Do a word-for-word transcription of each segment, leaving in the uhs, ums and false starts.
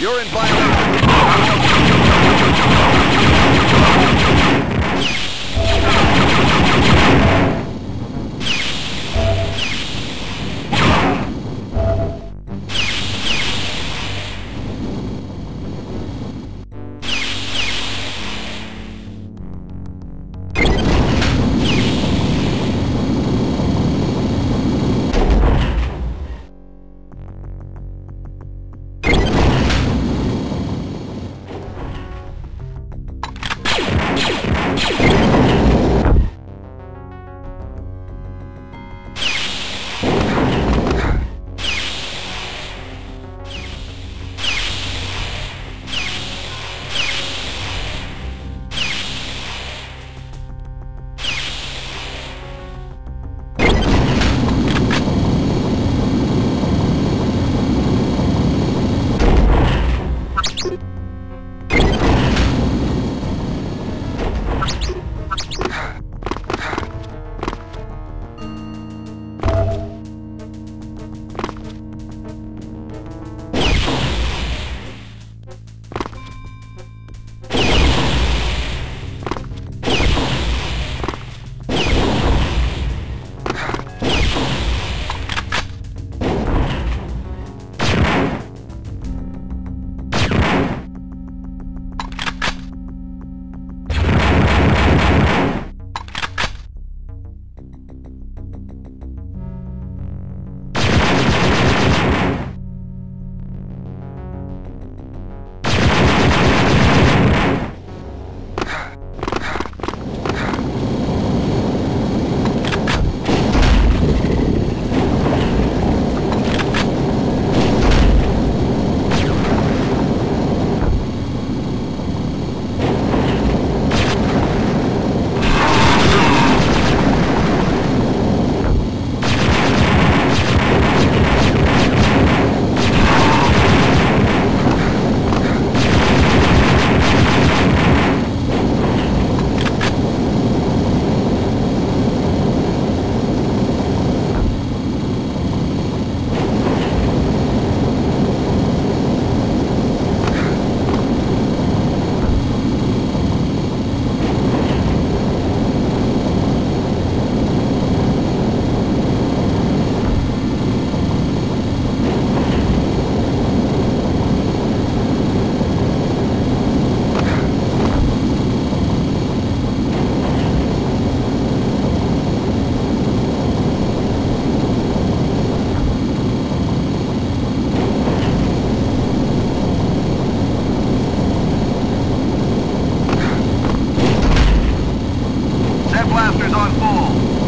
You're in violation. blasters on full.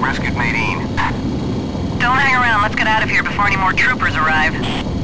Rescued Maydeen. Don't hang around. Let's get out of here before any more troopers arrive.